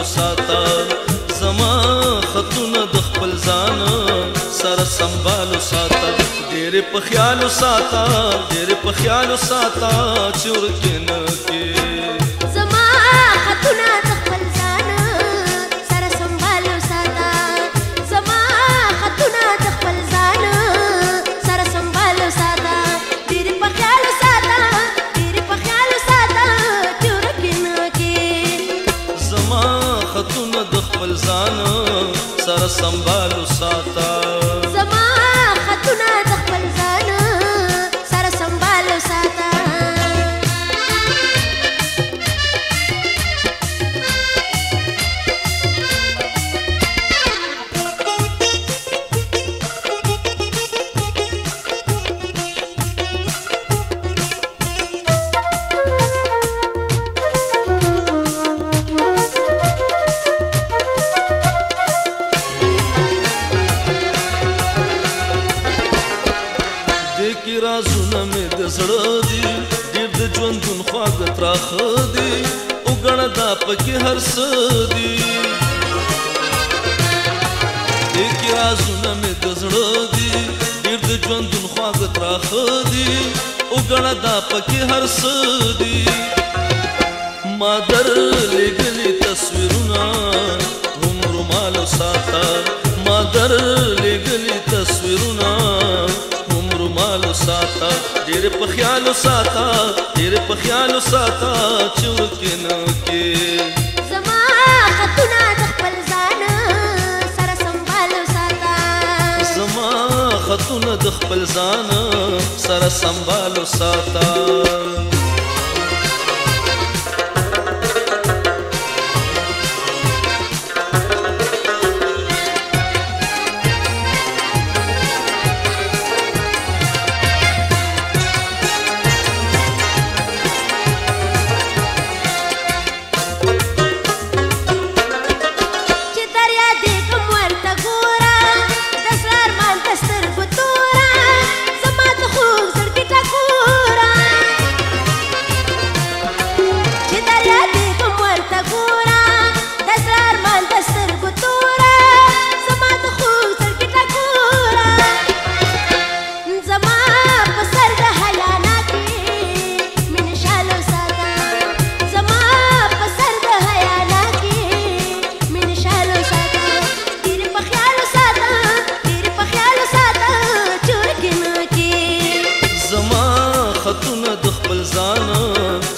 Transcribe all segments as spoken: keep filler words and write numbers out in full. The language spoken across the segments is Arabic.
وساته زما خطونه د خپل ځان سره سمبال وساته ډېر په خیال وساته ډېر په خیال وساته چې ورکه نه کې زما خطونه د خپل ځان سره سمبال وساته زما خطونه د خپل ځان سره سمبال وساته ډېر په خیال وساته ډېر په خیال وساته چې ورکه نه کې زما خطونه د خپل ځان سره سمبال وساته رازونه مې د زړه دي ډېر د ژوندون خواږه تراخه دي وګڼه دا پکې هر څه دي دېکې رازونه مې د زړه دي ډېر د ژوندون خواږه تراخه دي وګڼه دا پکې هر څه دي ما در لېږلي تصویرونه هم رومال وساته ما در لېږلي تصویرونه ډېر په خیال وساته ډېر په خیال وساته چې ورکه نه کې زما خطونه د خپل ځان سره سمبال وساته زما خطونه د خپل ځان سره سمبال وساته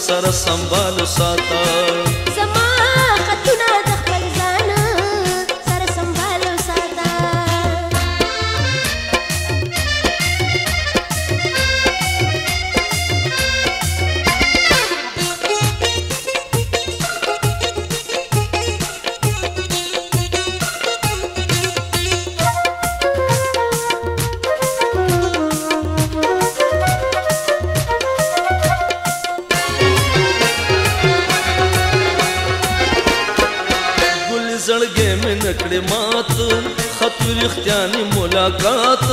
سره سمبال وساته زما خطونه د خپل ځان سره سمبال وساته زړګې مې نکړې مات خط رښتیاني ملاقات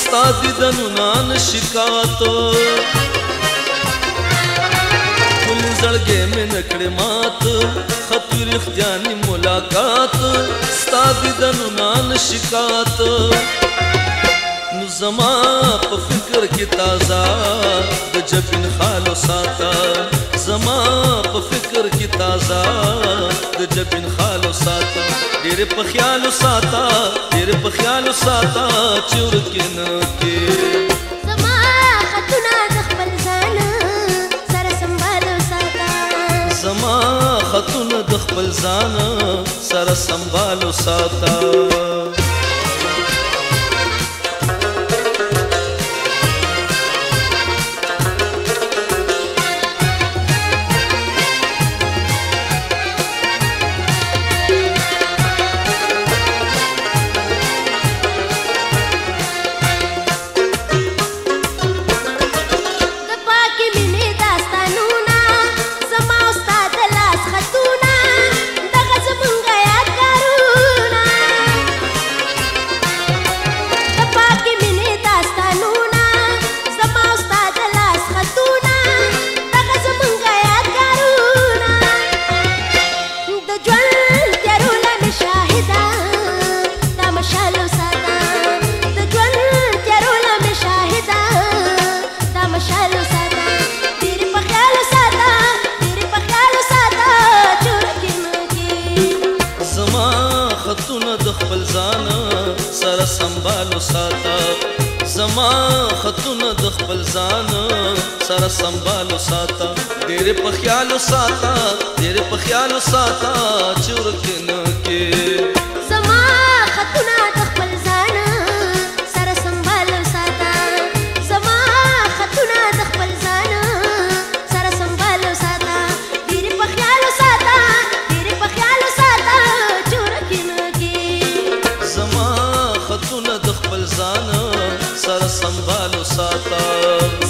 ستا دیدنونه نشي کات ګل زړګې مې نکړې مات خط رښتیاني ملاقات ستا دیدنونه نشي کات نو زما په فکر کې تازه د جبین خال وساته زما په فکر کې تازه د جبین خال وساته ډېر په خیال وساته ډېر په خیال وساته چې ورکه نه کې زما خطونه د خپل ځان سره سمبال وساته زما خطونه د خپل ځان سره سمبال وساته ځان سره سمبالو ساته زما خاتونه د خپل ځان سره سمبالو ساته ډېر په خیالو ساته ډېر په خیالو ساته چې ورکه نه کې سر سنبھالو ساتا.